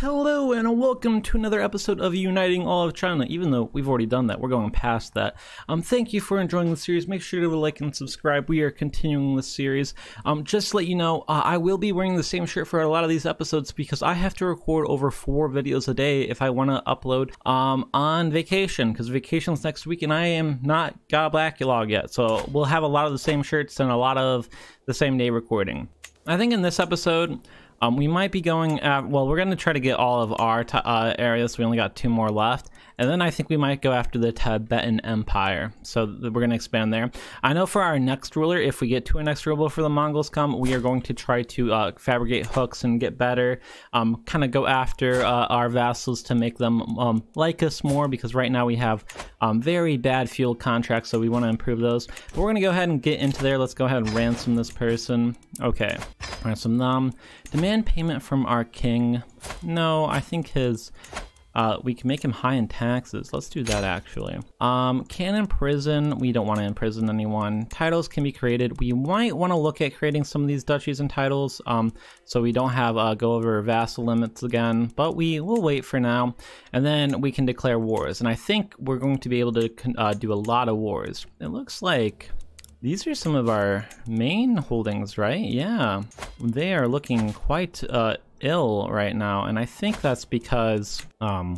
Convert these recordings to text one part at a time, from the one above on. Hello and welcome to another episode of Uniting All of China. Even though we've already done that, we're going past that. Thank you for enjoying the series. Make sure to like and subscribe. We are continuing this series. Just to let you know, I will be wearing the same shirt for a lot of these episodes because I have to record over 4 videos a day if I want to upload on vacation, because vacation's next week and I am not got Blaculog yet. So we'll have a lot of the same shirts and a lot of the same day recording. I think in this episode, we might be going, well, we're going to try to get all of our areas. We only got 2 more left. And then I think we might go after the Tibetan Empire. So we're going to expand there. I know for our next ruler, if we get to a next ruler before the Mongols come, we are going to try to fabricate hooks and get better. Kind of go after our vassals to make them like us more, because right now we have very bad fuel contracts, so we want to improve those. But we're going to go ahead and get into there. Let's go ahead and ransom this person. Okay. Ransom them. Demand payment from our king. No, I think his... we can make him high in taxes. Let's do that, actually. Can imprison. We don't want to imprison anyone. Titles can be created. We might want to look at creating some of these duchies and titles, so we don't have go over vassal limits again, but we will wait for now. And then we can declare wars, and I think we're going to be able to do a lot of wars. It looks like these are some of our main holdings, right? Yeah, they are looking quite ill right now, and I think that's because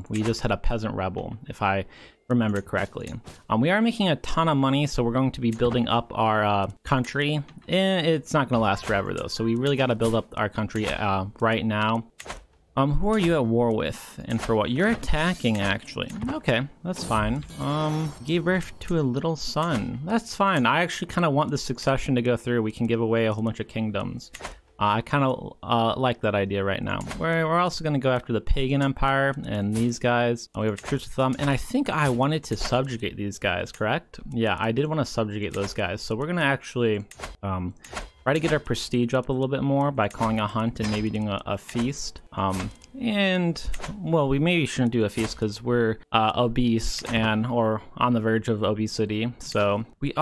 we just had a peasant rebel, if I remember correctly. We are making a ton of money, so we're going to be building up our country. It's not going to last forever though, so we really got to build up our country right now. Who are you at war with, and for what? You're attacking, actually. Okay, that's fine. Gave birth to a little son. That's fine. I actually kind of want the succession to go through. We can give away a whole bunch of kingdoms. I kind of like that idea right now. We're also going to go after the Pagan Empire and these guys. We have a truce with them, and I think I wanted to subjugate these guys, correct? Yeah, I did want to subjugate those guys, so we're going to actually try to get our prestige up a little bit more by calling a hunt and maybe doing a feast. And, well, we maybe shouldn't do a feast because we're obese and or on the verge of obesity. So we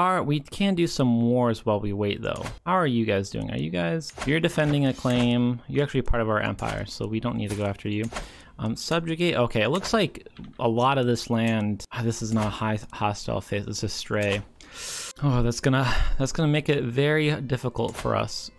can do some wars while we wait, though. How are you guys doing? Are you guys, you're defending a claim. You're actually part of our empire, so we don't need to go after you. Subjugate. Okay, it looks like a lot of this land. This is not a hostile phase. It's a stray. Oh, that's gonna make it very difficult for us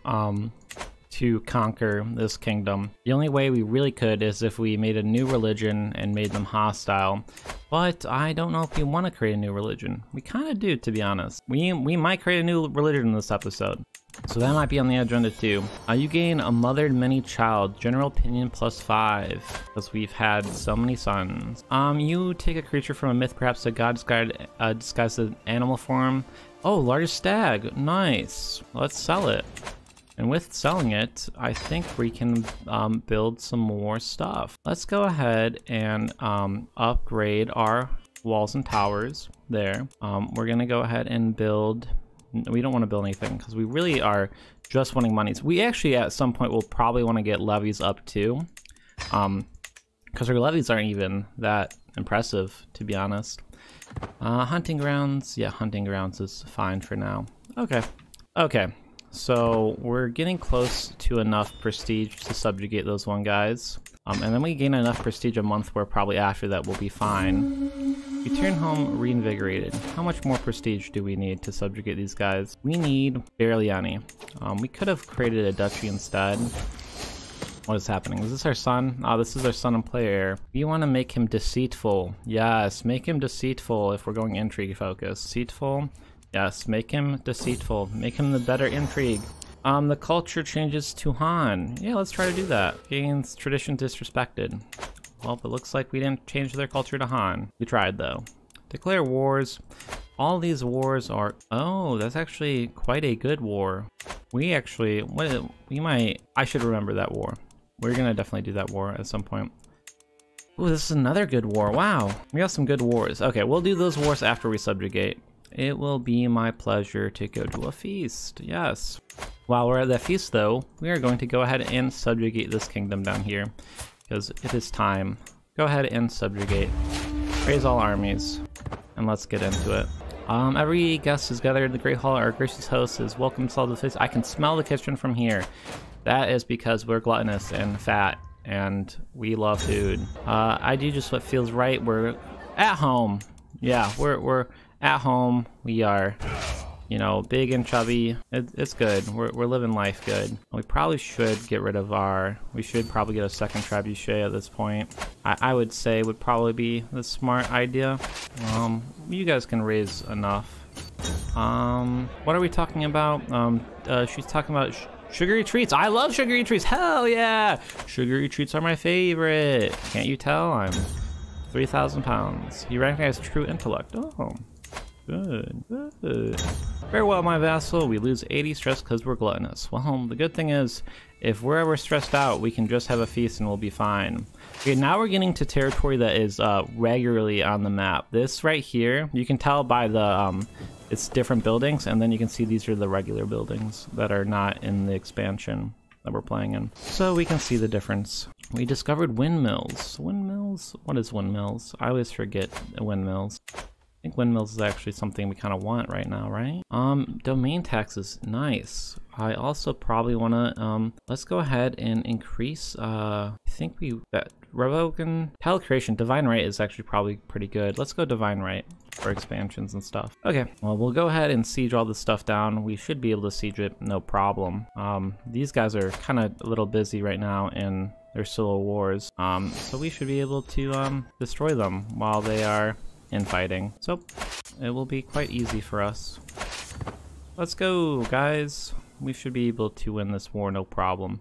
to conquer this kingdom. The only way we really could is if we made a new religion and made them hostile. But I don't know if we want to create a new religion. We kind of do, to be honest. We might create a new religion in this episode. So that might be on the agenda too. You gain a mothered many child, general opinion +5, because we've had so many sons. You take a creature from a myth, perhaps a god disguised in animal form. Oh, largest stag, nice. Let's sell it. And with selling it, I think we can build some more stuff. Let's go ahead and upgrade our walls and towers there. We're gonna go ahead and build. We don't want to build anything because we really are just wanting monies. We actually at some point will probably want to get levies up too, because our levies aren't even that impressive, to be honest. Hunting grounds, yeah, hunting grounds is fine for now. Okay, so we're getting close to enough prestige to subjugate those one guys, and then we gain enough prestige a month where probably after that we'll be fine. Return home reinvigorated. How much more prestige do we need to subjugate these guys? We need barely any. We could have created a duchy instead. What is happening? Is this our son? Oh, this is our son and player. We want to make him deceitful. Yes, make him deceitful if we're going intrigue focus. Deceitful. Yes, make him deceitful. Make him the better intrigue. The culture changes to Han. Yeah, let's try to do that. Gains tradition disrespected. Well, it looks like we didn't change their culture to Han. We tried, though. Declare wars. All these wars are... Oh, that's actually quite a good war. We actually... We might... I should remember that war. We're going to definitely do that war at some point. Ooh, this is another good war. Wow. We got some good wars. Okay, we'll do those wars after we subjugate. It will be my pleasure to go to a feast. Yes. While we're at that feast, though, we are going to go ahead and subjugate this kingdom down here, because it is time. Go ahead and subjugate. Raise all armies, and let's get into it. Every guest is gathered in the Great Hall. Our gracious host is welcome to all the feast. I can smell the kitchen from here. That is because we're gluttonous and fat and we love food. I do just what feels right. We're at home. Yeah, we're at home. We are, you know, big and chubby. It's good. We're living life good. We probably should get rid of our... We should probably get a second trebuchet at this point. I would say would probably be the smart idea. You guys can raise enough. What are we talking about? She's talking about sugary treats. I love sugary treats. Hell yeah! Sugary treats are my favorite. Can't you tell? I'm 3,000 pounds. You recognize true intellect. Oh, good, good. Farewell, my vassal. We lose 80 stress because we're gluttonous. Well, the good thing is, if we're ever stressed out, we can just have a feast and we'll be fine. Okay, now we're getting to territory that is regularly on the map. This right here, you can tell by the... it's different buildings, and then you can see these are the regular buildings that are not in the expansion that we're playing in. So we can see the difference. We discovered windmills. Windmills? What is windmills? I always forget windmills. I think windmills is actually something we kind of want right now, right? Domain taxes. Nice. I also probably want to, let's go ahead and increase, I think that Revoken Tile Creation, Divine Right is actually probably pretty good. Let's go Divine Right for expansions and stuff. Okay, well, we'll go ahead and siege all this stuff down. We should be able to siege it, no problem. These guys are kind of a little busy right now in their civil wars. So we should be able to, destroy them while they are infighting. So it will be quite easy for us. Let's go, guys. We should be able to win this war, no problem.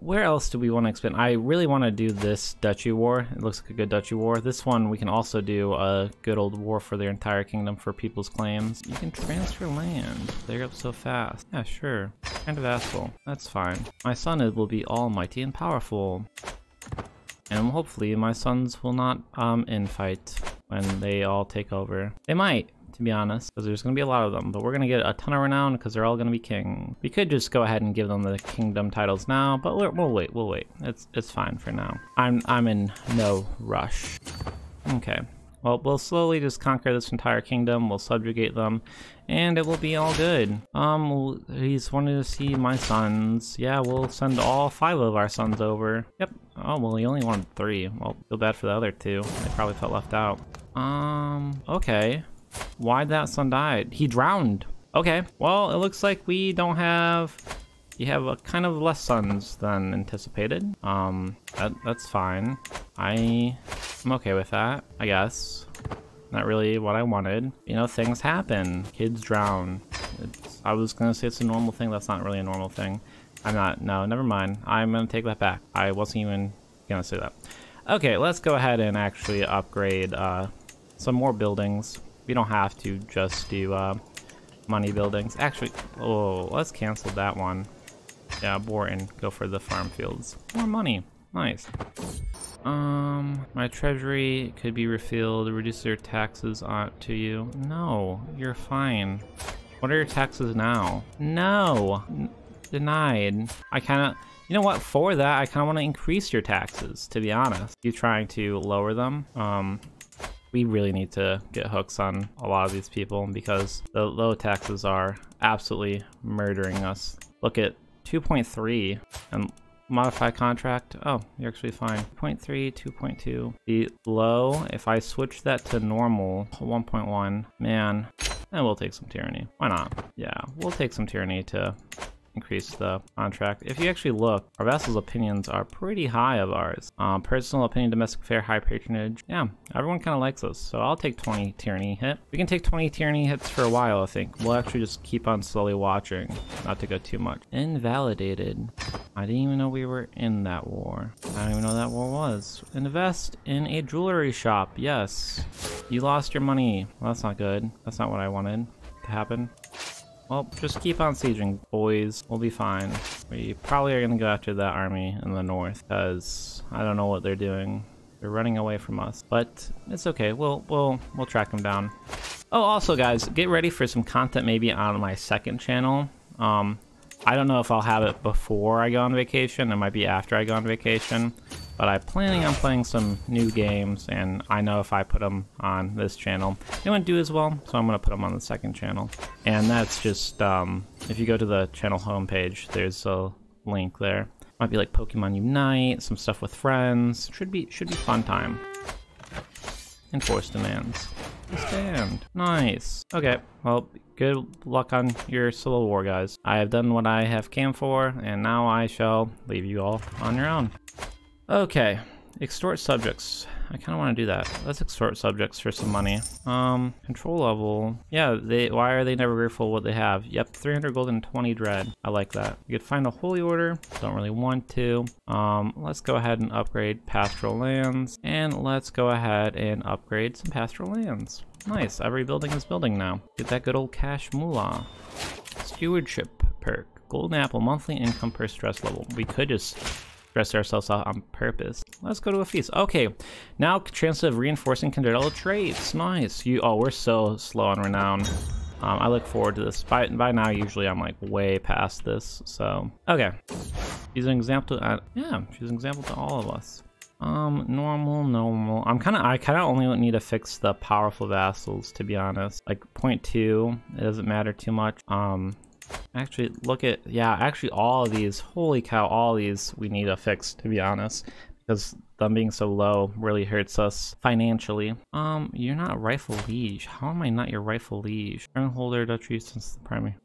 Where else do we want to expand? I really want to do this duchy war. It looks like a good duchy war. This one, we can also do a good old war for their entire kingdom for people's claims. You can transfer land. They're up so fast. Yeah, sure. Kind of asshole. That's fine. My son will be almighty and powerful. And hopefully my sons will not, infight when they all take over. They might, to be honest, because there's going to be a lot of them, but we're going to get a ton of renown because they're all going to be king. We could just go ahead and give them the kingdom titles now, but we'll wait. It's fine for now. I'm in no rush. Okay. Well, we'll slowly just conquer this entire kingdom. We'll subjugate them, and it will be all good. He's wanting to see my sons. Yeah, we'll send all 5 of our sons over. Yep. Oh, well, he only wanted 3. Well, feel bad for the other 2. They probably felt left out. Okay. Why'd that son died? He drowned. Okay, well, it looks like we don't have... You have a kind of less sons than anticipated. That's fine. I'm okay with that, I guess. Not really what I wanted. You know, things happen. Kids drown. I was gonna say it's a normal thing. That's not really a normal thing. Never mind. I'm gonna take that back. I wasn't even gonna say that. Okay, let's go ahead and actually upgrade some more buildings. We don't have to just do money buildings. Actually, oh, let's cancel that one. Yeah, Borton, go for the farm fields. More money, nice. My treasury could be refilled. Reduce your taxes to you. No, you're fine. What are your taxes now? No, denied. I kind of, you know what? For that, I kind of want to increase your taxes. To be honest, you trying to lower them? We really need to get hooks on a lot of these people because the low taxes are absolutely murdering us. Look at 2.3 and modify contract. Oh, you're actually fine. 0.3, 2.2. The low, if I switch that to normal, 1.1, man, and we'll take some tyranny. Why not? Yeah, we'll take some tyranny to increase the contract. If you actually look, our vassals' opinions are pretty high of ours. Personal opinion, domestic affair, high patronage. Yeah, everyone kind of likes us, so I'll take 20 tyranny hit. We can take 20 tyranny hits for a while, I think. We'll actually just keep on slowly watching, not to go too much. Invalidated. I didn't even know we were in that war. I don't even know that war was. Invest in a jewelry shop. Yes. You lost your money. Well, that's not good. That's not what I wanted to happen. Well, just keep on sieging, boys. We'll be fine. We probably are gonna go after that army in the north, because I don't know what they're doing. They're running away from us, but it's okay. We'll track them down. Oh, also, guys, get ready for some content maybe on my second channel. I don't know if I'll have it before I go on vacation. It might be after I go on vacation, but I'm planning on playing some new games, and I know if I put them on this channel, they wouldn't do as well, so I'm gonna put them on the second channel. And that's just, if you go to the channel homepage, there's a link there. Might be like Pokemon Unite, some stuff with friends. Should be fun time. Enforce demands. Stand. Nice. Okay, well, good luck on your Civil War, guys. I have done what I have came for, and now I shall leave you all on your own. Okay, extort subjects. I kind of want to do that. Let's extort subjects for some money. Control level. Yeah, why are they never grateful what they have? Yep, 300 gold and 20 dread. I like that. You could find a holy order. Don't really want to. Let's go ahead and upgrade pastoral lands. And let's go ahead and upgrade some pastoral lands. Nice, every building is building now. Get that good old cash moolah. Stewardship perk. Golden apple, monthly income per stress level. We could just stress ourselves out on purpose. Let's go to a feast. Okay, now chance of reinforcing Candela traits. Nice. Oh, we're so slow on renown. I look forward to this. By now, usually I'm like way past this. So okay, she's an example. Yeah, she's an example to all of us. Normal. I kind of only need to fix the powerful vassals, to be honest. Like 0.2, it doesn't matter too much. Actually, look at, yeah, actually all of these, holy cow, all these we need to fix, to be honest, because them being so low really hurts us financially. You're not rightful liege. How am I not your rightful liege? Turn holder duchy since the primary.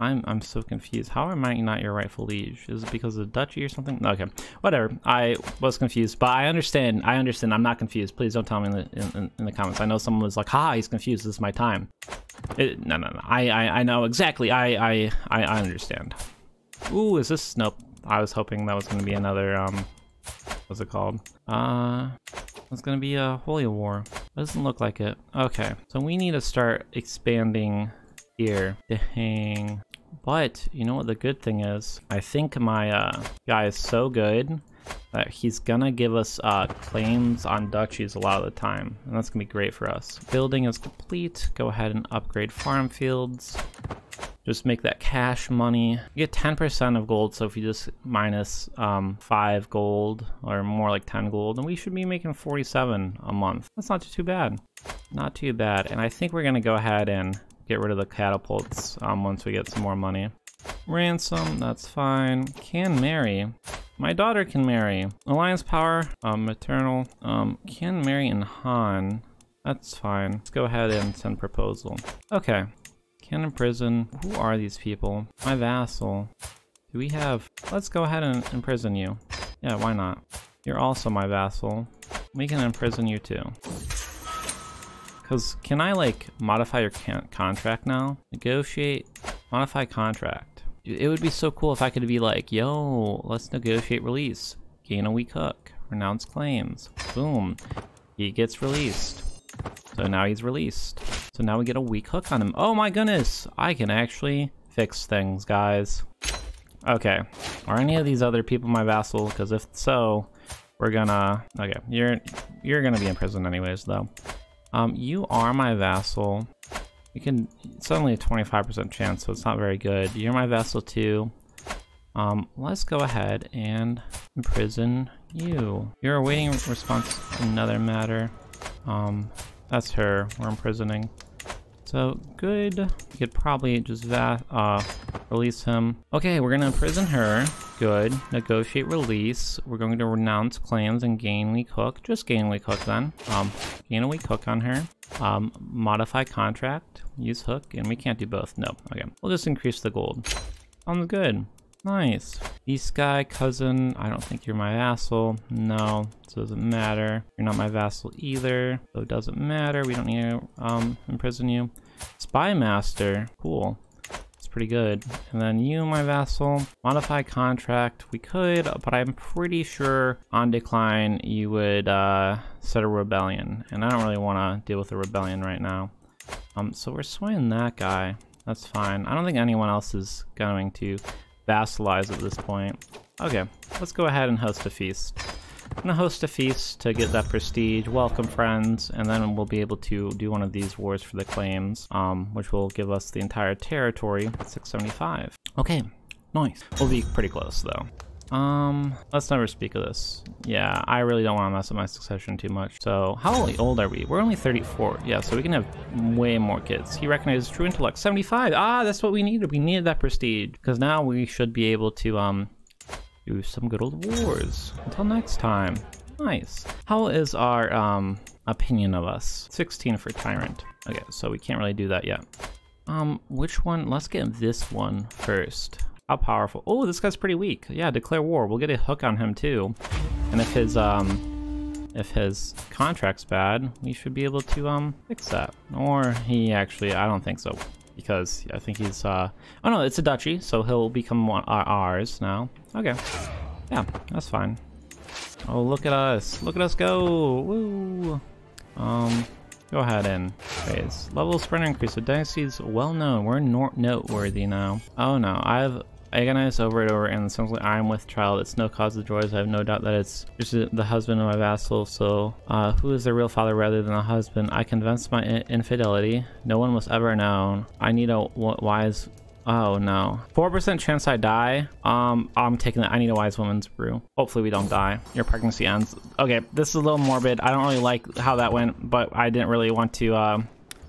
I'm so confused. How am I not your rightful liege? Is it because of duchy or something? Okay, whatever. I was confused, but I understand. I'm not confused. Please don't tell me in the comments. I know someone was like, "Ha, he's confused. This is my time." No. I know exactly. I understand. Ooh, is this? Nope. I was hoping that was going to be another. What's it called? It's going to be a holy war. It doesn't look like it. Okay, so we need to start expanding here. Dang. But you know what the good thing is? I think my guy is so good that he's gonna give us claims on duchies a lot of the time, and that's gonna be great for us. Building is complete. Go ahead and upgrade farm fields. Just make that cash money. You get 10% of gold, so if you just minus 5 gold, or more like 10 gold, and we should be making 47 a month. That's not too bad. Not too bad. And I think we're gonna go ahead and get rid of the catapults once we get some more money. Ransom, that's fine. Can marry. My daughter can marry. Alliance power, maternal. Can marry in Han. That's fine. Let's go ahead and send proposal. Okay. Can imprison. Who are these people? My vassal. Do we have... Let's go ahead and imprison you. Yeah, why not? You're also my vassal. We can imprison you too. Because can I like modify your contract now? Negotiate, modify contract. It would be so cool if I could be like, yo, let's negotiate release. Gain a weak hook, renounce claims. Boom, he gets released. So now he's released. So now we get a weak hook on him. Oh my goodness, I can actually fix things, guys. Okay, are any of these other people my vassal? Because if so, we're gonna, okay, you're gonna be in prison anyways though. You are my vassal. You can, it's only a 25% chance, so it's not very good. You're my vassal too. Let's go ahead and imprison you. You're awaiting response, another matter. That's her, we're imprisoning. So good, you could probably just release him. Okay, we're gonna imprison her. Good, negotiate release. We're going to renounce claims and gain weak hook. Just gain weak hook then. Gain a weak hook on her. Modify contract, use hook, and we can't do both, no, okay. We'll just increase the gold. Sounds good, nice. East guy, cousin, I don't think you're my vassal. No, so it doesn't matter. You're not my vassal either, so it doesn't matter. We don't need to imprison you. Spy master, cool. Pretty good. And then you, my vassal, modify contract. We could, but I'm pretty sure on decline you would set a rebellion, and I don't really want to deal with a rebellion right now. So we're swaying that guy. That's fine. I don't think anyone else is going to vassalize at this point. Okay, let's go ahead and host a feast. I'm gonna host a feast to get that prestige. Welcome, friends, and then we'll be able to do one of these wars for the claims, which will give us the entire territory, 675. Okay, nice. We'll be pretty close though. Let's never speak of this. Yeah, I really don't want to mess up my succession too much. So, how old are we? We're only 34. Yeah, so we can have way more kids. He recognizes true intellect, 75. Ah, that's what we needed. We needed that prestige because now we should be able to do some good old wars. Until next time. Nice. How is our opinion of us? 16 for Tyrant. Okay, so we can't really do that yet. Which one? Let's get this one first. How powerful? Oh, this guy's pretty weak. Yeah, declare war. We'll get a hook on him too. And if his contract's bad, we should be able to fix that. Or he actually, I don't think so, because I think he's oh no, it's a duchy, so he'll become one ours now. Okay, yeah, that's fine. Oh, look at us go! Woo! Go ahead and raise. Level sprinter increase. The dynasty's well known. We're noteworthy now. Oh no, I've agonized over it and simply I am with child. It's no cause of joys. I have no doubt that it's just the husband of my vassal. So, who is the real father rather than a husband? I convinced my infidelity. No one was ever known. I need a wise. Oh no. 4% chance I die. I'm taking that. I need a wise woman's brew. Hopefully we don't die. Your pregnancy ends. Okay, this is a little morbid. I don't really like how that went, but I didn't really want to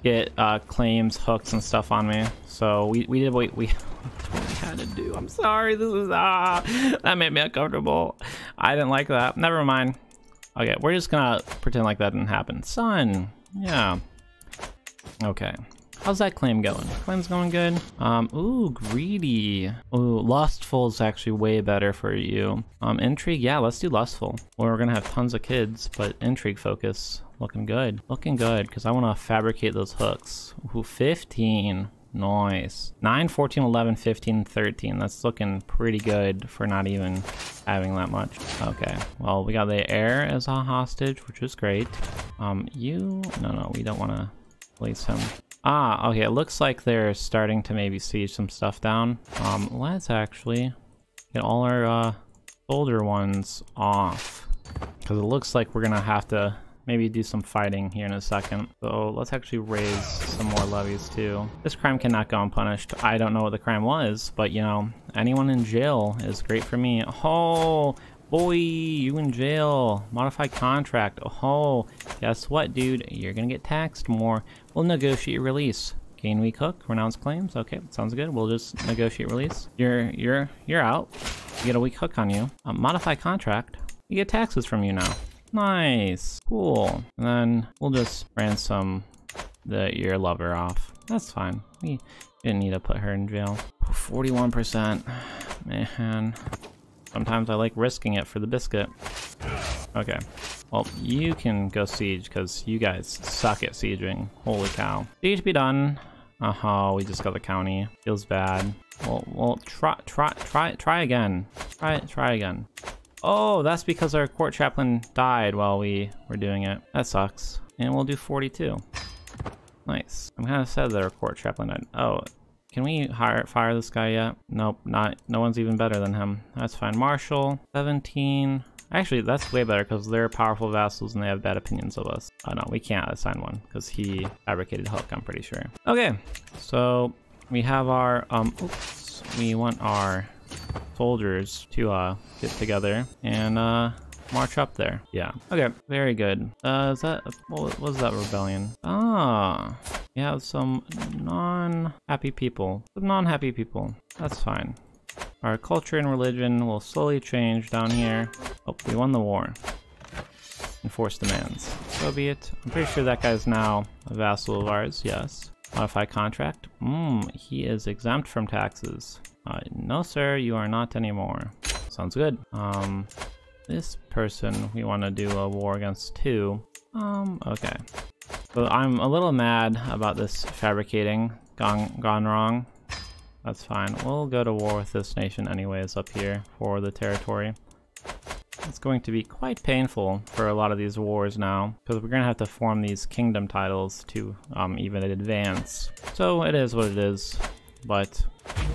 get claims, hooks, and stuff on me. So we did what we had to do. I'm sorry. This was, that made me uncomfortable. I didn't like that. Never mind. Okay, we're just gonna pretend like that didn't happen. Son. Yeah. Okay. How's that claim going? Claim's going good. Ooh, greedy. Ooh, lustful is actually way better for you. Intrigue, yeah, let's do lustful. Well, we're gonna have tons of kids, but intrigue focus, looking good, because I want to fabricate those hooks. Ooh, 15, nice. 9, 14, 11, 15, 13. That's looking pretty good for not even having that much. Okay, well, we got the heir as a hostage, which is great. You, no, we don't want to place him. Ah, okay, it looks like they're starting to maybe siege some stuff down. Let's actually get all our older ones off, because it looks like we're gonna have to maybe do some fighting here in a second. So let's actually raise some more levies too. This crime cannot go unpunished. I don't know what the crime was, but you know, anyone in jail is great for me. Oh boy, you in jail. Modify contract. Oh, guess what, dude? You're gonna get taxed more. We'll negotiate your release. Gain weak hook, renounce claims. Okay, sounds good. We'll just negotiate release. You're out. You get a weak hook on you. Modify contract. You get taxes from you now. Nice, cool. And then we'll just ransom your lover off. That's fine. We didn't need to put her in jail. 41%, man. Sometimes I like risking it for the biscuit. Okay. Well, you can go siege, because you guys suck at sieging. Holy cow. Siege be done. Uh-huh, we just got the county. Feels bad. Well, try again. Try again. Oh, that's because our court chaplain died while we were doing it. That sucks. And we'll do 42. Nice. I'm kind of sad that our court chaplain died. Oh, can we fire this guy yet? Nope, no one's even better than him. That's fine. Marshal, 17. Actually, that's way better, because they're powerful vassals and they have bad opinions of us. Oh no, we can't assign one, because he fabricated hook, I'm pretty sure. Okay, so we have our, oops, we want our soldiers to get together and march up there. Yeah, okay, very good. Is that, what was that rebellion? Ah, we have some non-happy people. That's fine. Our culture and religion will slowly change down here. Oh, we won the war. Enforce demands. So be it. I'm pretty sure that guy's now a vassal of ours, yes. Modify contract. He is exempt from taxes. No, sir, you are not anymore. Sounds good. This person we want to do a war against too. Okay. So I'm a little mad about this fabricating gone wrong. That's fine. We'll go to war with this nation anyways up here for the territory. It's going to be quite painful for a lot of these wars now, because we're going to have to form these kingdom titles to even advance. So it is what it is, but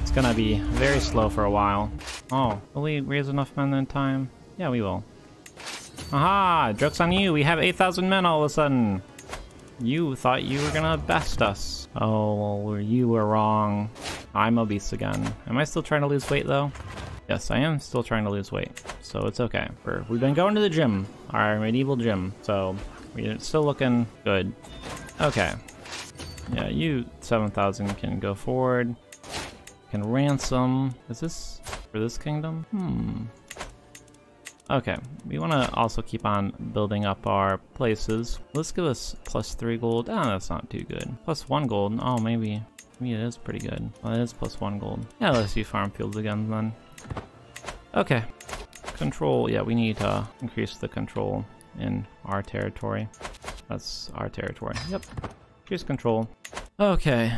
it's going to be very slow for a while. Oh, will we raise enough men in time? Yeah, we will. Aha! Joke's on you! We have 8,000 men all of a sudden! You thought you were gonna best us. Oh, you were wrong. I'm obese again. Am I still trying to lose weight though? Yes, I am still trying to lose weight, so it's okay. We've been going to the gym, our medieval gym, so we're still looking good. Okay. Yeah, you 7,000 can go forward. Can ransom. Is this for this kingdom? Okay, we want to also keep on building up our places. Let's give us +3 gold. Ah, that's not too good. +1 gold. Oh, maybe it is pretty good. Well, it is +1 gold. Yeah, let's do farm fields again then. Okay. Control. Yeah, we need to increase the control in our territory. That's our territory. Yep. Increase control. Okay.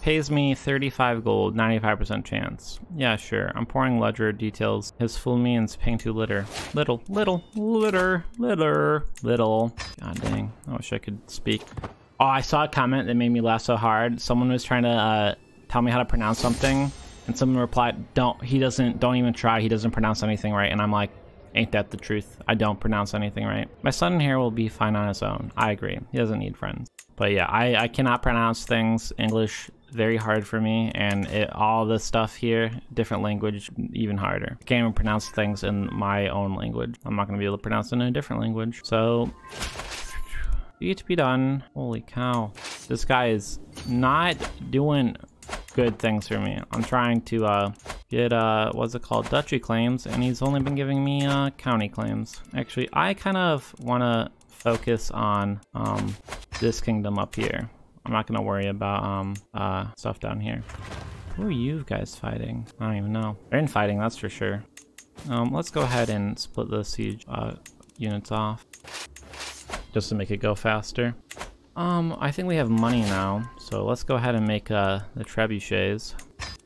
Pays me 35 gold, 95% chance. Yeah, sure. I'm pouring ledger details. His full means paying to litter. Little. God dang. I wish I could speak. Oh, I saw a comment that made me laugh so hard. Someone was trying to tell me how to pronounce something, and someone replied, don't even try. He doesn't pronounce anything right. And I'm like, ain't that the truth? I don't pronounce anything right. My son here will be fine on his own. I agree. He doesn't need friends. But yeah, I cannot pronounce things. English, very hard for me, and all this stuff here, different language, even harder. I can't even pronounce things in my own language. I'm not gonna be able to pronounce it in a different language. So, you get to be done. Holy cow. This guy is not doing good things for me. I'm trying to get, what's it called, duchy claims, and he's only been giving me county claims. Actually, I kind of wanna focus on this kingdom up here. I'm not gonna worry about stuff down here. Who are you guys fighting? I don't even know. They're infighting, that's for sure. Let's go ahead and split the siege units off, just to make it go faster. I think we have money now, so let's go ahead and make the trebuchets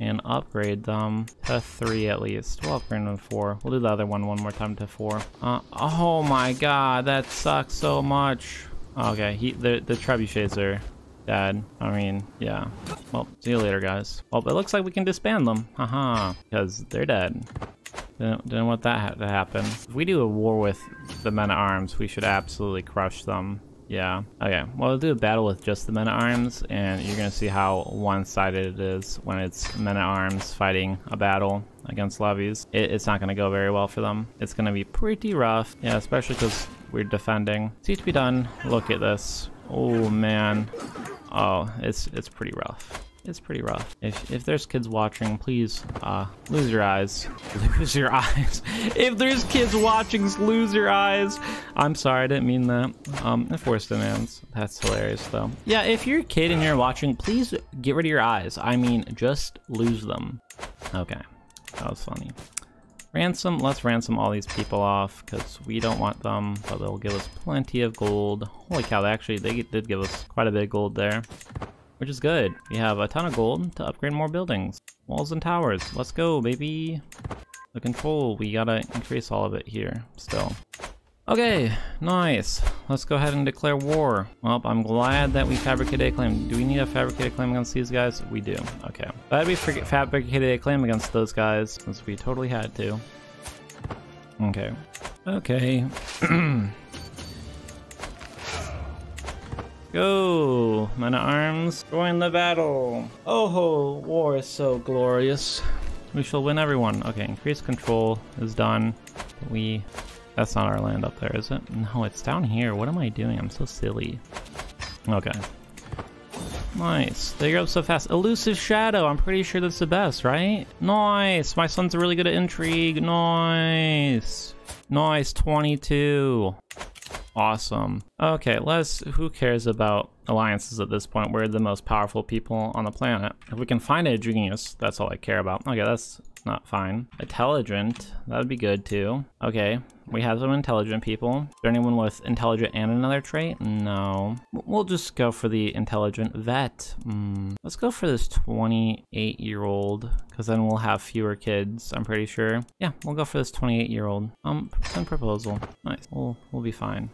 and upgrade them to 3 at least. We'll upgrade them to 4. We'll do the other one more time to 4. Oh my god, that sucks so much. Okay, the trebuchets are dead. I mean, yeah. Well, see you later, guys. Well, it looks like we can disband them. Haha. Because they're dead. Didn't want that to happen. If we do a war with the men-at-arms, we should absolutely crush them. Yeah. Okay, well, we'll do a battle with just the men-at-arms, and you're gonna see how one-sided it is when it's men-at-arms fighting a battle against levies. It's not gonna go very well for them. It's gonna be pretty rough. Yeah, especially because we're defending. It's to be done. Look at this. Oh, man. Oh, it's pretty rough. It's pretty rough. If there's kids watching, please lose your eyes. Lose your eyes. If there's kids watching, lose your eyes. I'm sorry, I didn't mean that. Enforced demands. That's hilarious, though. Yeah, if you're a kid and you're watching, please get rid of your eyes. I mean, just lose them. Okay, that was funny. Ransom. Let's ransom all these people off because we don't want them, but they'll give us plenty of gold. Holy cow, actually, they did give us quite a bit of gold there, which is good. We have a ton of gold to upgrade more buildings. Walls and towers. Let's go, baby. The control, we gotta increase all of it here still. Okay, nice. Let's go ahead and declare war. Well, I'm glad that we fabricated a claim. Do we need a fabricated claim against these guys? We do. Okay. Glad we fabricated a claim against those guys, since we totally had to. Okay. Okay. Go! Men-at-arms, join the battle! Oh ho! War is so glorious. We shall win everyone. Okay, increased control is done. That's not our land up there, is it? No, it's down here. What am I doing? I'm so silly. Okay. Nice. They grow up so fast. Elusive Shadow. I'm pretty sure that's the best, right? Nice. My son's really good at intrigue. Nice. Nice. 22. Awesome. Okay, who cares about alliances at this point? We're the most powerful people on the planet. If we can find a genius, that's all I care about. Okay, that's not fine. Intelligent, that would be good too. Okay, we have some intelligent people. Is there anyone with intelligent and another trait? No. We'll just go for the intelligent vet. Let's go for this 28-year-old, because then we'll have fewer kids, I'm pretty sure. Yeah, we'll go for this 28-year-old. Send proposal. Nice. We'll be fine.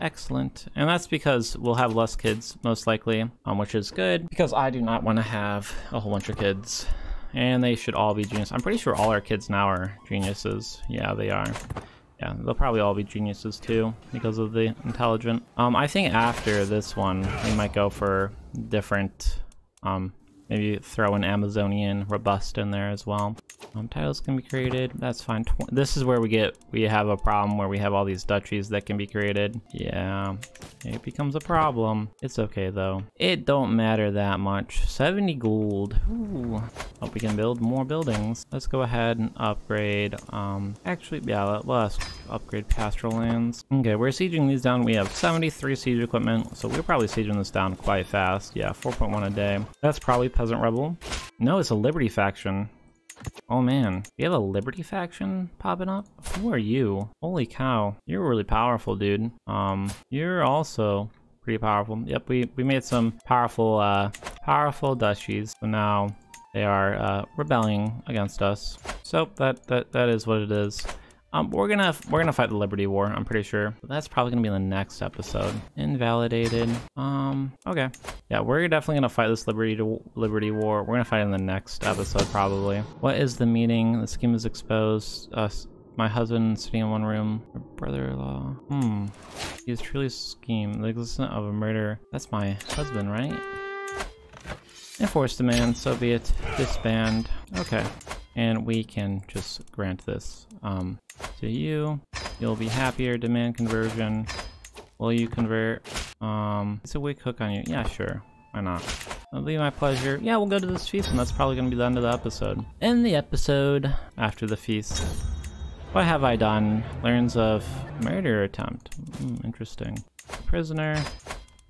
Excellent. And that's because we'll have less kids, most likely, which is good, because I do not want to have a whole bunch of kids. And they should all be geniuses. I'm pretty sure all our kids now are geniuses. Yeah, they are. Yeah, they'll probably all be geniuses too because of the intelligent. I think after this one, we might go for different, maybe throw an Amazonian robust in there as well. Titles can be created. That's fine. This is where we have a problem where we have all these duchies that can be created. Yeah, it becomes a problem. It's okay though. It don't matter that much. 70 gold. Ooh. Hope we can build more buildings. Let's go ahead and upgrade. Actually, yeah, let's upgrade pastoral lands. Okay, we're sieging these down. We have 73 siege equipment, so we're probably sieging this down quite fast. Yeah, 4.1 a day. That's probably peasant rebel. No, it's a liberty faction. Oh man, we have a liberty faction popping up? Who are you? Holy cow, you're really powerful, dude. You're also pretty powerful. Yep, we made some powerful duchies, so now they are rebelling against us. So that is what it is. We're gonna fight the Liberty War, I'm pretty sure. That's probably gonna be in the next episode. Invalidated. Okay. Yeah, we're definitely gonna fight this Liberty War. We're gonna fight in the next episode, probably. What is the meeting? The scheme is exposed. My husband sitting in one room. Her brother-in-law. He is truly schemed. The existence of a murder. That's my husband, right? Enforce demand. Soviet disband. Okay. And we can just grant this to you. You'll be happier. Demand conversion. Will you convert? It's a weak hook on you. Yeah, sure. Why not? It'll be my pleasure. Yeah, we'll go to this feast, and that's probably going to be the end of the episode. In the episode after the feast, what have I done? Learns of murder attempt. Interesting. Prisoner.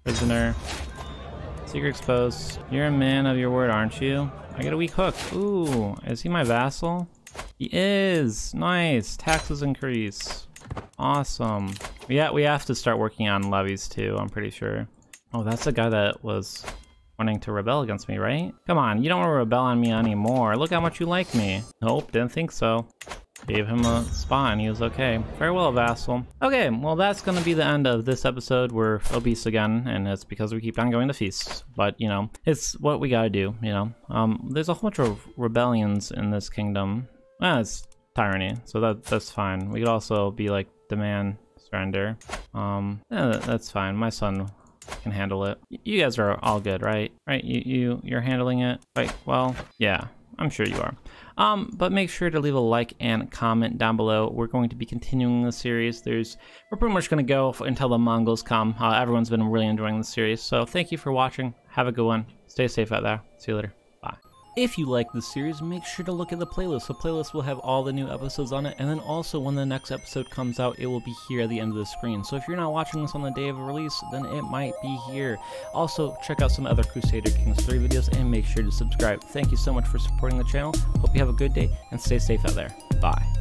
Secret exposed. You're a man of your word, aren't you? I got a weak hook. Ooh, is he my vassal? He is! Nice! Taxes increase. Awesome. Yeah, we have to start working on levies too, I'm pretty sure. Oh, that's the guy that was wanting to rebel against me, right? Come on, you don't want to rebel on me anymore. Look how much you like me. Nope, didn't think so. Gave him a spot and he was okay. Farewell, vassal. Okay, well that's gonna be the end of this episode. We're obese again, and it's because we keep on going to feasts. But, you know, it's what we gotta do, you know. There's a whole bunch of rebellions in this kingdom. Ah, it's tyranny, so that's fine. We could also be like, demand surrender. Yeah, that's fine. My son can handle it. You guys are all good, right? Right, you're handling it? Like, well, yeah, I'm sure you are. But make sure to leave a like and comment down below. We're going to be continuing the series. We're pretty much going to go until the Mongols come. Everyone's been really enjoying the series. So thank you for watching. Have a good one. Stay safe out there. See you later. Bye. If you like this series, make sure to look at the playlist. The playlist will have all the new episodes on it. And then also when the next episode comes out, it will be here at the end of the screen. So if you're not watching this on the day of release, then it might be here. Also, check out some other Crusader Kings 3 videos and make sure to subscribe. Thank you so much for supporting the channel. Hope you have a good day and stay safe out there. Bye.